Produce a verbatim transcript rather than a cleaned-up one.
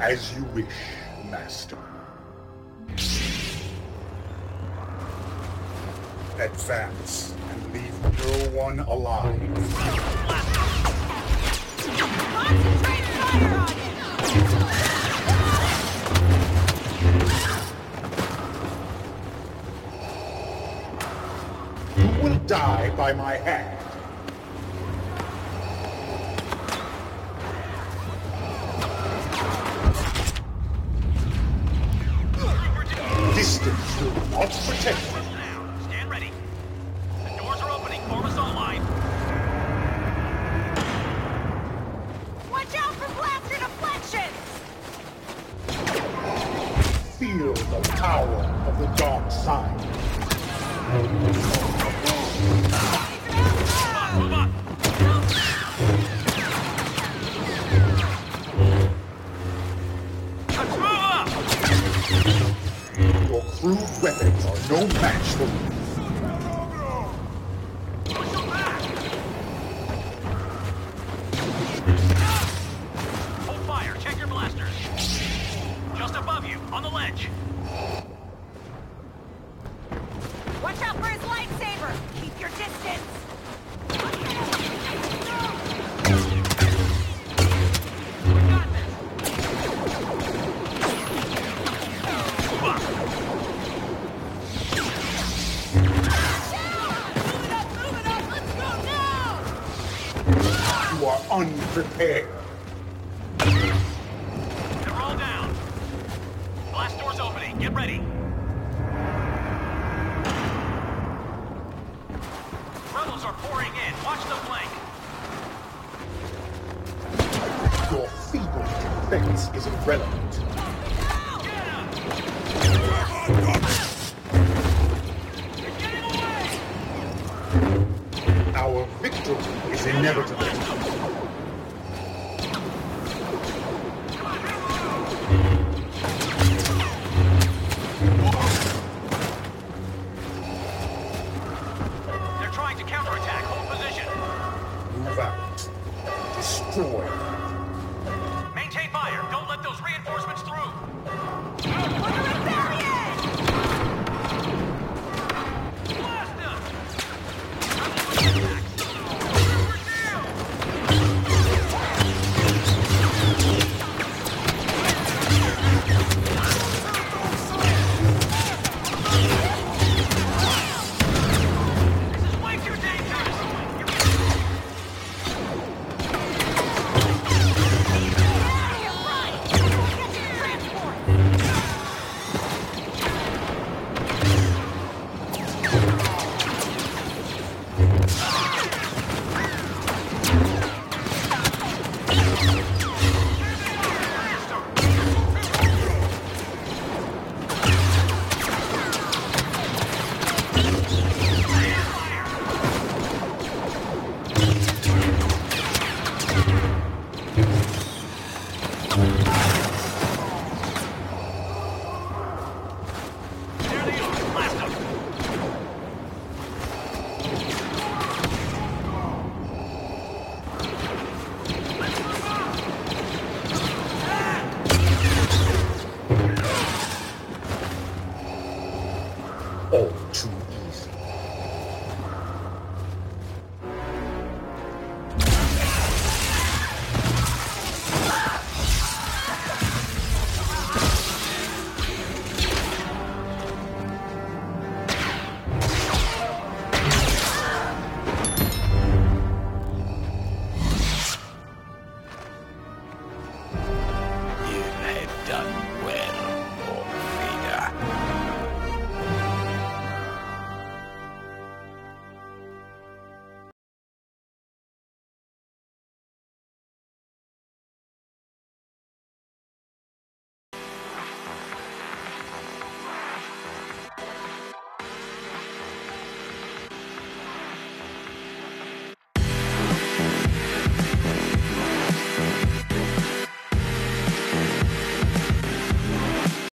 As you wish, Master. Advance and leave no one alive. Concentrate fire on it! You will die by my hand. Distance will not protect you. Stand ready. The doors are opening. Form us all line. Watch out for blasted afflictions! Feel the power of the dark side. Move on, move on. Crude weapons are no match for me. Hold fire, check your blasters. Just above you, on the ledge. Watch out for his lightsaber. Keep your distance. Unprepared. They're all down. Blast door's opening. Get ready. Rebels are pouring in. Watch the flank. Your feeble defense is irrelevant. They're getting away. Our victory is inevitable. Counterattack, hold position. Move out. Destroy.